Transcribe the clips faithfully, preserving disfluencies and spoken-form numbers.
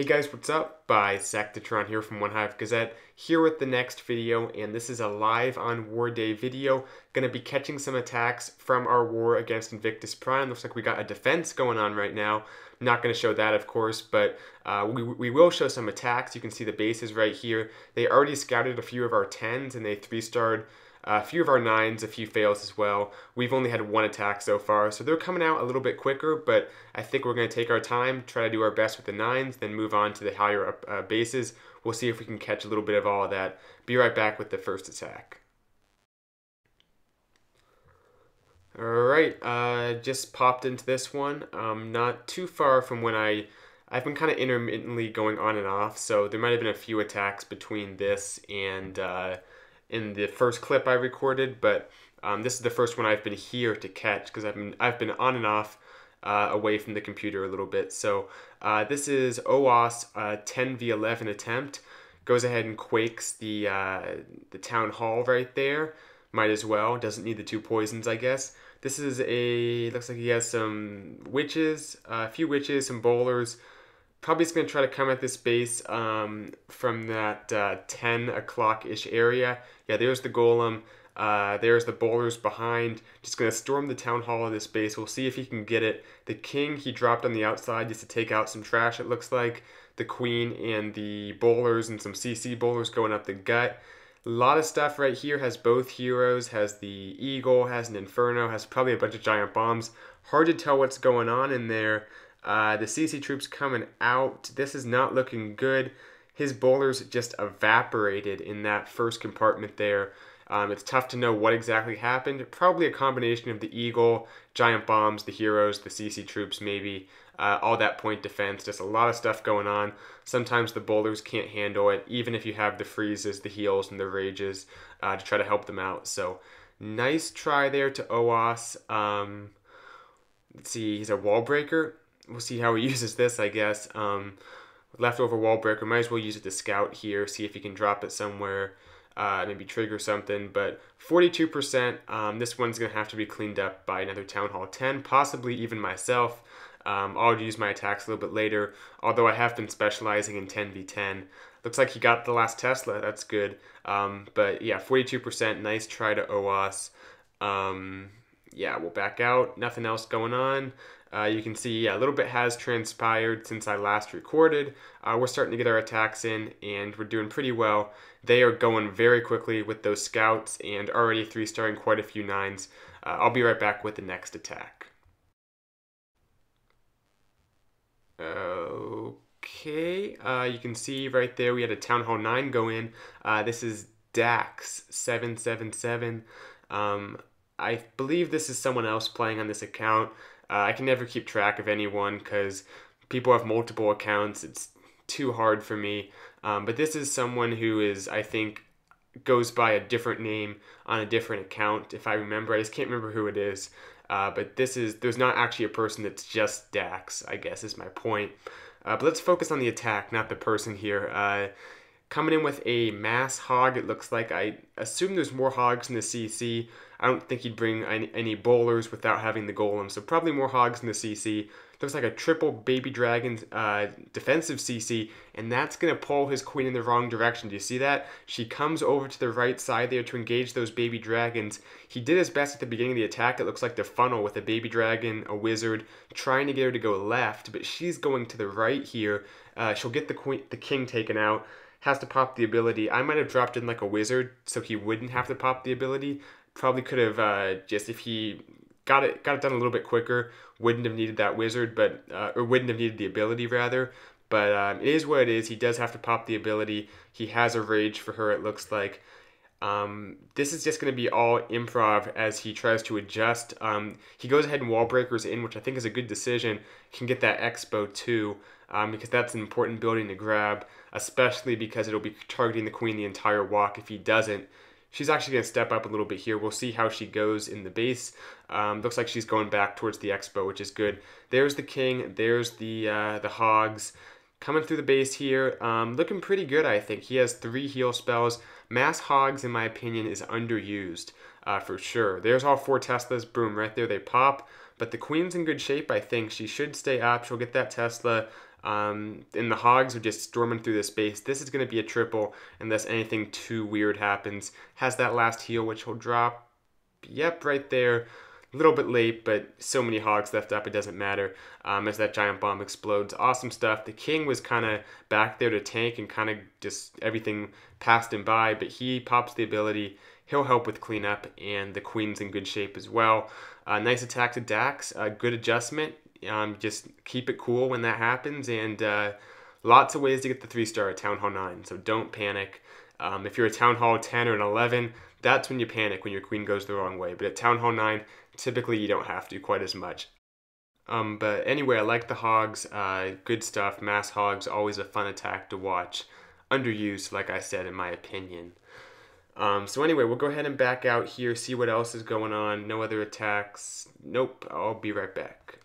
Hey guys, what's up? Bisectatron here from One Hive Gazette, here with the next video, and this is a live on War Day video. Gonna be catching some attacks from our war against Invictus Prime. Looks like we got a defense going on right now. Not gonna show that, of course, but uh, we, we will show some attacks. You can see the bases right here. They already scouted a few of our tens, and they three-starred a few of our nines, a few fails as well. We've only had one attack so far, so they're coming out a little bit quicker, but I think we're going to take our time, try to do our best with the nines, then move on to the higher up uh, bases. We'll see if we can catch a little bit of all of that. Be right back with the first attack. All right, uh, just popped into this one. Um, not too far from when I... I've been kind of intermittently going on and off, so there might have been a few attacks between this and... Uh, in the first clip I recorded, but um, this is the first one I've been here to catch because I've been, I've been on and off uh, away from the computer a little bit. So uh, this is O W A S P uh, ten v eleven attempt. Goes ahead and quakes the, uh, the town hall right there. Might as well. Doesn't need the two poisons, I guess. This is a, looks like he has some witches, uh, a few witches, some bowlers. Probably just going to try to come at this base um, from that uh, ten o'clock-ish area. Yeah, there's the golem. Uh, there's the bowlers behind. Just going to storm the town hall of this base. We'll see if he can get it. The king, he dropped on the outside just to take out some trash, it looks like. The queen and the bowlers and some C C bowlers going up the gut. A lot of stuff right here. Has both heroes. Has the eagle. Has an inferno. Has probably a bunch of giant bombs. Hard to tell what's going on in there. Uh, the C C troops coming out. This is not looking good. His bowlers just evaporated in that first compartment there. Um, it's tough to know what exactly happened. Probably a combination of the eagle, giant bombs, the heroes, the C C troops maybe. Uh, all that point defense. Just a lot of stuff going on. Sometimes the bowlers can't handle it, even if you have the freezes, the heals, and the rages uh, to try to help them out. So nice try there to O W A S P. Um, let's see, he's a wall breaker. We'll see how he uses this, I guess. Um, leftover wall breaker. Might as well use it to scout here, see if he can drop it somewhere, uh, maybe trigger something. But forty-two percent, um, this one's going to have to be cleaned up by another Town Hall ten, possibly even myself. Um, I'll use my attacks a little bit later, although I have been specializing in ten v ten. Looks like he got the last Tesla. That's good. Um, but, yeah, forty-two percent. Nice try to O W A S P. Um, yeah, we'll back out. Nothing else going on. Uh, you can see, yeah, a little bit has transpired since I last recorded. Uh, we're starting to get our attacks in, and we're doing pretty well. They are going very quickly with those scouts, and already three-starring quite a few nines. Uh, I'll be right back with the next attack. Okay, uh, you can see right there we had a Town Hall nine go in. Uh, this is Dax seven seven seven. Um, I believe this is someone else playing on this account. Uh, I can never keep track of anyone because people have multiple accounts. It's too hard for me. Um, but this is someone who is, I think, goes by a different name on a different account. If I remember, I just can't remember who it is. Uh, but this is, there's not actually a person that's just Dax, I guess is my point. Uh, but let's focus on the attack, not the person here. Uh, coming in with a mass hog, it looks like. I assume there's more hogs in the C C. I don't think he'd bring any bowlers without having the golem, so probably more hogs in the C C. Looks like a triple baby dragon uh, defensive C C, and that's going to pull his queen in the wrong direction. Do you see that? She comes over to the right side there to engage those baby dragons. He did his best at the beginning of the attack, it looks like, to funnel with a baby dragon, a wizard, trying to get her to go left, but she's going to the right here. Uh, she'll get the queen, the king taken out. Has to pop the ability. I might have dropped in like a wizard, so he wouldn't have to pop the ability. Probably could have uh, just, if he got it got it done a little bit quicker, wouldn't have needed that wizard, but uh, or wouldn't have needed the ability rather. But um, it is what it is. He does have to pop the ability. He has a rage for her, it looks like. Um, this is just going to be all improv as he tries to adjust. Um, he goes ahead and wall breakers in, which I think is a good decision. Can get that expo too, um, because that's an important building to grab, especially because it'll be targeting the queen the entire walk if he doesn't. She's actually going to step up a little bit here. We'll see how she goes in the base. Um, looks like she's going back towards the expo, which is good. There's the king. There's the, uh, the hogs. Coming through the base here, um, looking pretty good, I think. He has three heal spells. Mass Hogs, in my opinion, is underused, uh, for sure. There's all four Teslas. Boom, right there, they pop. But the queen's in good shape, I think. She should stay up. She'll get that Tesla. Um, and the Hogs are just storming through this space. This is going to be a triple unless anything too weird happens. Has that last heal, which will drop. Yep, right there. A little bit late, but so many Hogs left up, it doesn't matter, um, as that giant bomb explodes. Awesome stuff. The King was kind of back there to tank, and kind of just everything passed him by, but he pops the ability. He'll help with cleanup, and the Queen's in good shape as well. Uh, nice attack to Dax, uh, good adjustment. Um, just keep it cool when that happens, and uh, lots of ways to get the three star at Town Hall nine, so don't panic. Um, if you're at Town Hall ten or an eleven, that's when you panic, when your Queen goes the wrong way. But at Town Hall nine, typically you don't have to quite as much. Um, but anyway, I like the Hogs. Uh, good stuff. Mass Hogs, always a fun attack to watch. Underused, like I said, in my opinion. Um, so anyway, we'll go ahead and back out here, see what else is going on. No other attacks. Nope, I'll be right back.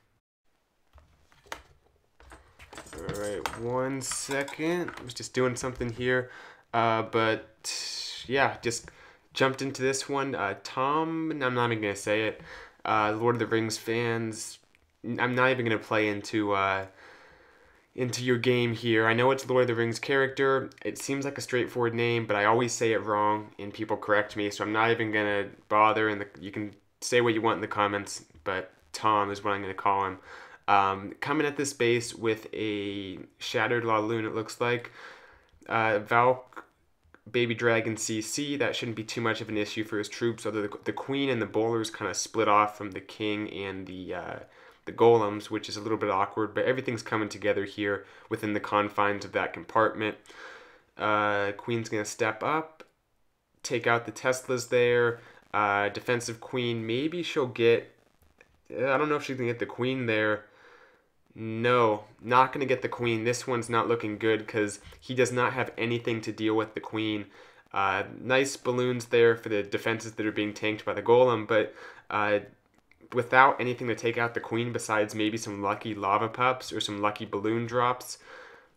All right, one second. I was just doing something here. Uh, but yeah, just jumped into this one. Uh, Tom, I'm not even going to say it. Uh, Lord of the Rings fans, I'm not even going to play into uh, into your game here. I know it's Lord of the Rings character. It seems like a straightforward name, but I always say it wrong, and people correct me, so I'm not even going to bother. And you can say what you want in the comments, but Tom is what I'm going to call him. Um, coming at this base with a Shattered La Lune, it looks like. Uh, Valk Baby Dragon C C, that shouldn't be too much of an issue for his troops, although the, the Queen and the Bowlers kind of split off from the King and the uh, the Golems, which is a little bit awkward, but everything's coming together here within the confines of that compartment. Uh, Queen's going to step up, take out the Teslas there. Uh, defensive Queen, maybe she'll get... I don't know if she can get the Queen there. No, not going to get the Queen. This one's not looking good because he does not have anything to deal with the Queen. Uh, nice balloons there for the defenses that are being tanked by the Golem, but uh, without anything to take out the Queen besides maybe some lucky Lava Pups or some lucky balloon drops,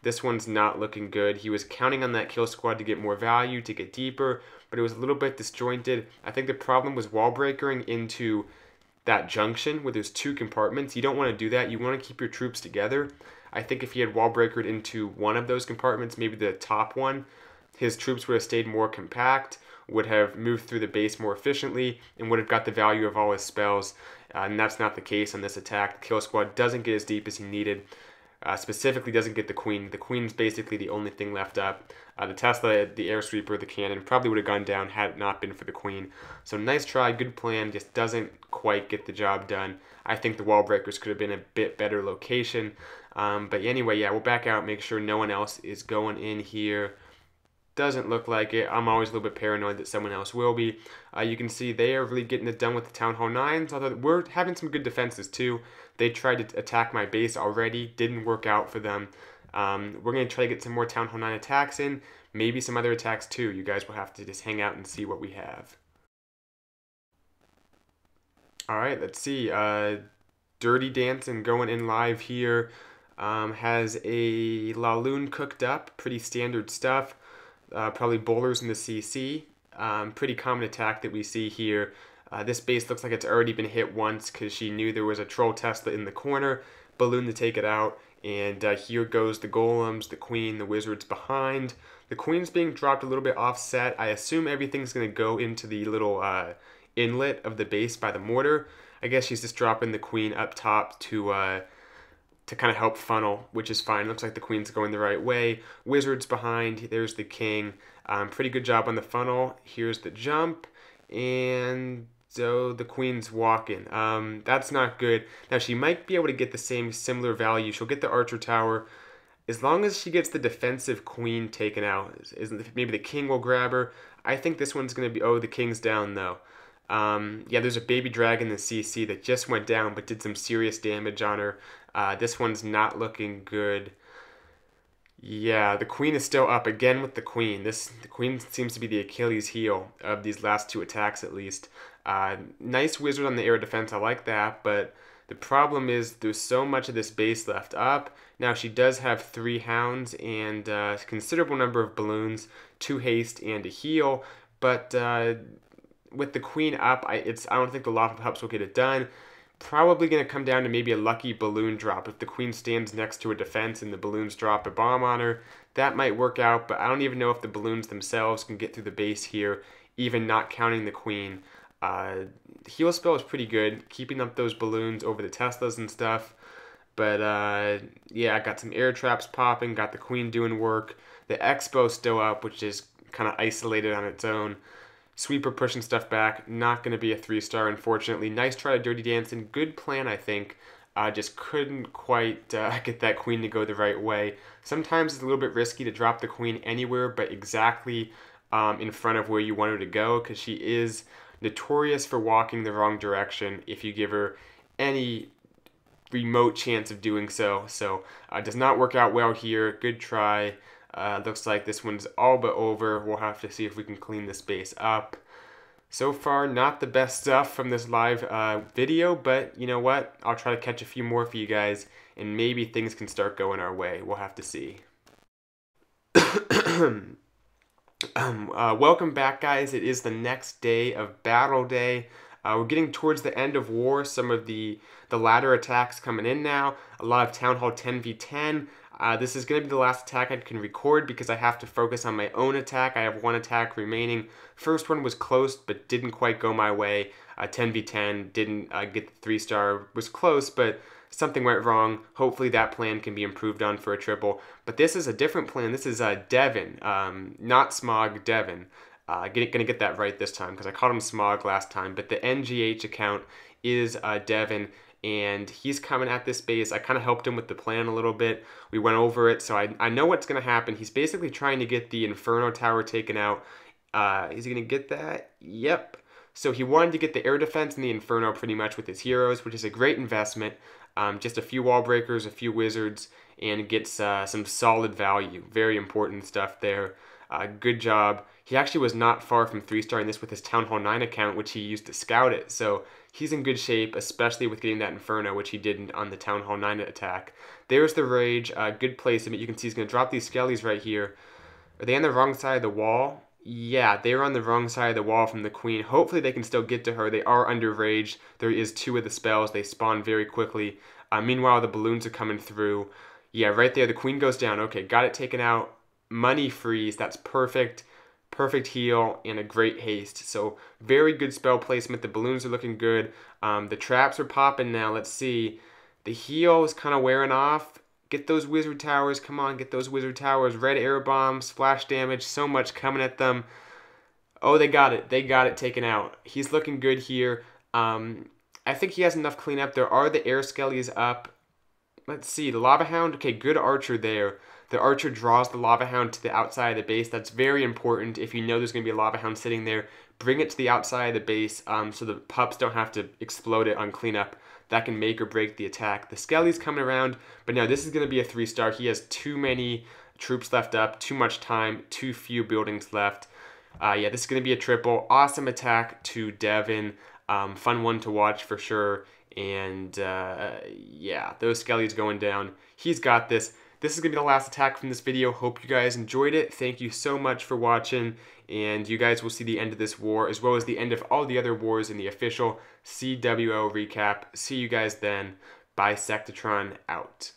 this one's not looking good. He was counting on that kill squad to get more value, to get deeper, but it was a little bit disjointed. I think the problem was wall breakering into that junction where there's two compartments. You don't want to do that. You want to keep your troops together. I think if he had wall breakered into one of those compartments, maybe the top one, his troops would have stayed more compact, would have moved through the base more efficiently, and would have got the value of all his spells. Uh, and that's not the case on this attack. The kill squad doesn't get as deep as he needed. Uh, specifically doesn't get the Queen. The Queen's basically the only thing left up. Uh, the Tesla, the Air Sweeper, the Cannon probably would have gone down had it not been for the Queen. So nice try, good plan, just doesn't quite get the job done. I think the wall breakers could have been a bit better location, um, but anyway, yeah, we'll back out, make sure no one else is going in here. Doesn't look like it. I'm always a little bit paranoid that someone else will be. Uh, you can see they are really getting it done with the Town Hall nines, although we're having some good defenses too. They tried to attack my base already, didn't work out for them. Um, we're going to try to get some more Town Hall nine attacks in, maybe some other attacks too. You guys will have to just hang out and see what we have. Alright, let's see. Uh, Dirty Dancing going in live here. Um, has a La Lune cooked up. Pretty standard stuff. Uh, probably Bowlers in the C C. Um, pretty common attack that we see here. Uh, this base looks like it's already been hit once because she knew there was a Troll Tesla in the corner. Balloon to take it out. And uh, here goes the Golems, the Queen, the Wizards behind. The Queen's being dropped a little bit offset. I assume everything's going to go into the little... Uh, inlet of the base by the mortar. I guess she's just dropping the Queen up top to uh, to kind of help funnel, which is fine. Looks like the Queen's going the right way. Wizards behind. There's the King. Um, pretty good job on the funnel. Here's the jump, and so the Queen's walking. Um, that's not good. Now she might be able to get the same similar value. She'll get the Archer Tower as long as she gets the defensive Queen taken out. Isn't maybe the King will grab her? I think this one's going to be. Oh, the King's down though. Um, yeah, there's a Baby Dragon in the C C that just went down but did some serious damage on her. Uh, this one's not looking good. Yeah, the Queen is still up again with the Queen. This the Queen seems to be the Achilles heel of these last two attacks at least. Uh, nice Wizard on the air defense, I like that, but the problem is there's so much of this base left up. Now she does have three Hounds and uh, a considerable number of balloons, two haste and a heal, but... Uh, with the Queen up, I, it's, I don't think the Lava Pups will get it done. probably going to come down to maybe a lucky balloon drop. If the queen stands next to a defense and the balloons drop a bomb on her, that might work out, but I don't even know if the balloons themselves can get through the base here, even not counting the queen. Uh, heal spell is pretty good, keeping up those balloons over the Teslas and stuff. But uh, yeah, I got some air traps popping, got the queen doing work. The Expo still up, which is kind of isolated on its own. Sweeper pushing stuff back, not going to be a three star, unfortunately. Nice try to Dirty Dancing, good plan, I think. I uh, just couldn't quite uh, get that queen to go the right way. Sometimes it's a little bit risky to drop the queen anywhere, but exactly um, in front of where you want her to go, because she is notorious for walking the wrong direction if you give her any remote chance of doing so. So uh, does not work out well here. Good try. Uh, looks like this one's all but over. We'll have to see if we can clean this base up. So far, not the best stuff from this live uh, video, but you know what? I'll try to catch a few more for you guys, and maybe things can start going our way. We'll have to see. um, uh, welcome back, guys. It is the next day of Battle Day. Uh, we're getting towards the end of war. Some of the, the ladder attacks coming in now. A lot of Town Hall ten v ten. Uh, this is going to be the last attack I can record because I have to focus on my own attack. I have one attack remaining. First one was close, but didn't quite go my way. Uh, ten v ten, didn't uh, get the three star, was close, but something went wrong. Hopefully that plan can be improved on for a triple. But this is a different plan. This is uh, Devin, um, not Smog, Devin. I'm uh, going to get that right this time because I called him Smog last time. But the N G H account is uh, Devin. And he's coming at this base. I kind of helped him with the plan a little bit. We went over it, so I, I know what's going to happen. He's basically trying to get the Inferno Tower taken out. Uh, is he going to get that? Yep. So he wanted to get the air defense and the Inferno pretty much with his heroes, which is a great investment. Um, just a few wall breakers, a few wizards, and gets uh, some solid value. Very important stuff there. Uh, good job. He actually was not far from three starring this with his Town Hall nine account, which he used to scout it. So he's in good shape, especially with getting that Inferno, which he didn't on the Town Hall nine attack. There's the Rage. Uh, good placement. You can see he's going to drop these Skellies right here. Are they on the wrong side of the wall? Yeah, they were on the wrong side of the wall from the Queen. Hopefully they can still get to her. They are under Rage. There is two of the spells. They spawn very quickly. Uh, meanwhile, the balloons are coming through. Yeah, right there. The Queen goes down. Okay, got it taken out. Money freeze. That's perfect. Perfect heal and a great haste. So very good spell placement. The balloons are looking good. Um, the traps are popping now. Let's see. The heal is kind of wearing off. Get those wizard towers. Come on, get those wizard towers. Red air bombs, flash damage. So much coming at them. Oh, they got it. They got it taken out. He's looking good here. Um, I think he has enough cleanup. There are the air skellies up. Let's see. The lava hound. Okay, good archer there. The archer draws the lava hound to the outside of the base. That's very important. If you know there's going to be a lava hound sitting there, bring it to the outside of the base um, so the pups don't have to explode it on cleanup. That can make or break the attack. The Skelly's coming around, but now this is going to be a three star. He has too many troops left up, too much time, too few buildings left. Uh, yeah, this is going to be a triple. Awesome attack to Devin. Um, fun one to watch for sure. And uh, yeah, those Skelly's going down. He's got this. This is going to be the last attack from this video. Hope you guys enjoyed it. Thank you so much for watching, and you guys will see the end of this war as well as the end of all the other wars in the official C W O recap. See you guys then. Bisectatron out.